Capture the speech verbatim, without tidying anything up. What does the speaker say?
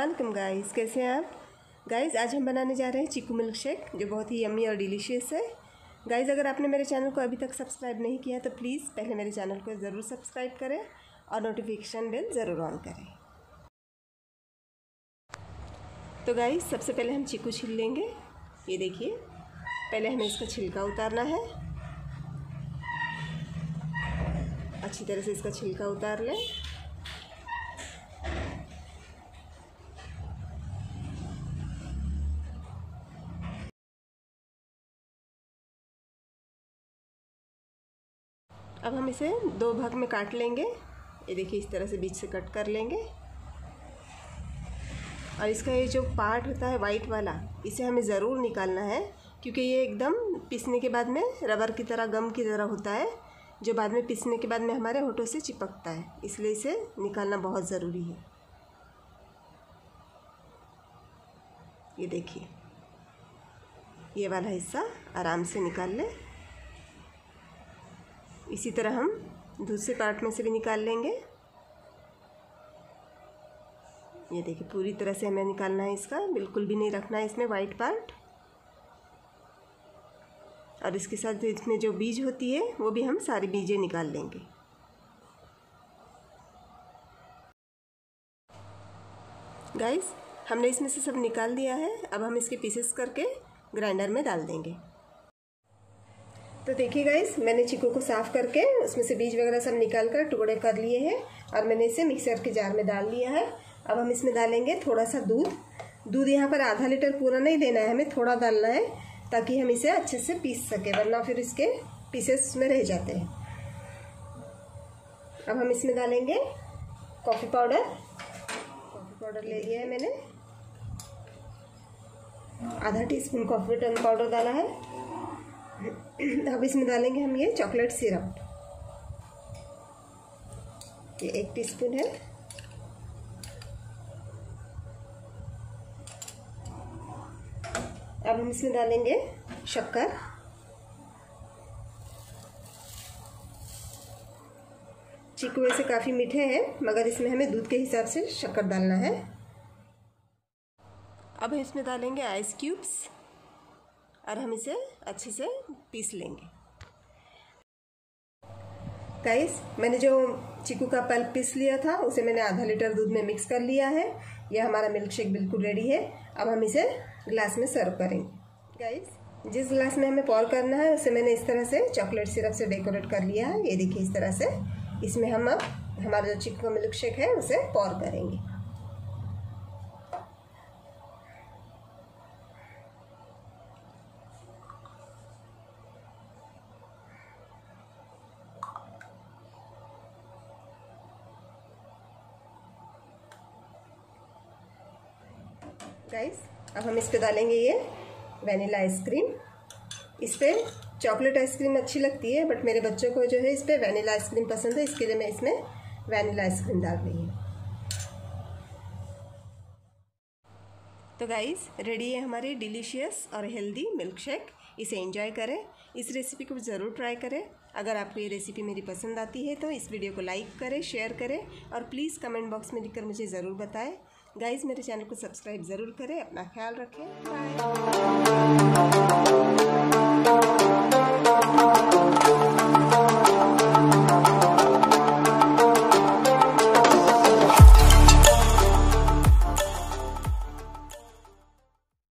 अस्सलामुअलैकुम गाइस, कैसे हैं आप गाइस। आज हम बनाने जा रहे हैं चीकू मिल्क शेक, जो बहुत ही यम्मी और डिलीशियस है। गाइस, अगर आपने मेरे चैनल को अभी तक सब्सक्राइब नहीं किया तो प्लीज़ पहले मेरे चैनल को ज़रूर सब्सक्राइब करें और नोटिफिकेशन बेल ज़रूर ऑन करें। तो गाइस, सबसे पहले हम चीकू छील लेंगे। ये देखिए, पहले हमें इसका छिलका उतारना है। अच्छी तरह से इसका छिलका उतार लें। अब हम इसे दो भाग में काट लेंगे। ये देखिए, इस तरह से बीच से कट कर लेंगे। और इसका ये जो पार्ट होता है वाइट वाला, इसे हमें ज़रूर निकालना है, क्योंकि ये एकदम पीसने के बाद में रबर की तरह, गम की तरह होता है, जो बाद में पीसने के बाद में हमारे होठों से चिपकता है। इसलिए इसे निकालना बहुत ज़रूरी है। ये देखिए, ये वाला हिस्सा आराम से निकाल लें। इसी तरह हम दूसरे पार्ट में से भी निकाल लेंगे। ये देखिए, पूरी तरह से हमें निकालना है, इसका बिल्कुल भी नहीं रखना है इसमें वाइट पार्ट। और इसके साथ इसमें जो बीज होती है, वो भी हम सारी बीजें निकाल लेंगे। गाइस, हमने इसमें से सब निकाल दिया है। अब हम इसके पीसेस करके ग्राइंडर में डाल देंगे। तो देखिए गाइस, मैंने चीकू को साफ़ करके उसमें से बीज वगैरह सब निकाल कर टुकड़े कर लिए हैं और मैंने इसे मिक्सर के जार में डाल लिया है। अब हम इसमें डालेंगे थोड़ा सा दूध। दूध यहाँ पर आधा लीटर पूरा नहीं देना है, हमें थोड़ा डालना है, ताकि हम इसे अच्छे से पीस सकें, वरना फिर इसके पीसेस में रह जाते हैं। अब हम इसमें डालेंगे कॉफ़ी पाउडर। कॉफ़ी पाउडर ले लिया है मैंने, आधा टी स्पून कॉफ़ी पाउडर डाला है। अब इसमें डालेंगे हम ये चॉकलेट सिरप, ये एक टीस्पून है। अब हम इसमें डालेंगे शक्कर। चीकू वैसे काफ़ी मीठे हैं, मगर इसमें हमें दूध के हिसाब से शक्कर डालना है। अब इसमें डालेंगे आइस क्यूब्स और हम इसे अच्छे से पीस लेंगे। गाइस, मैंने जो चीकू का पल्प पीस लिया था, उसे मैंने आधा लीटर दूध में मिक्स कर लिया है। यह हमारा मिल्क शेक बिल्कुल रेडी है। अब हम इसे ग्लास में सर्व करेंगे। गाइस, जिस ग्लास में हमें पॉर करना है, उसे मैंने इस तरह से चॉकलेट सिरप से डेकोरेट कर लिया है। ये देखिए, इस तरह से इसमें हम अब हमारा जो चीकू का मिल्क शेक है, उसे पॉर करेंगे। गाइस, अब हम इस पे डालेंगे ये वनीला आइसक्रीम। इस पर चॉकलेट आइसक्रीम अच्छी लगती है, बट मेरे बच्चों को जो है इस पर वनीला आइसक्रीम पसंद है, इसके लिए मैं इसमें वनीला आइसक्रीम डाल रही हूँ। तो गाइस, रेडी है हमारी डिलीशियस और हेल्दी मिल्क शेक। इसे एंजॉय करें। इस रेसिपी को ज़रूर ट्राई करें। अगर आपको ये रेसिपी मेरी पसंद आती है तो इस वीडियो को लाइक करें, शेयर करें और प्लीज़ कमेंट बॉक्स में लिखकर मुझे ज़रूर बताएं। गाइस, मेरे चैनल को सब्सक्राइब ज़रूर करें। अपना ख्याल रखें। बाय।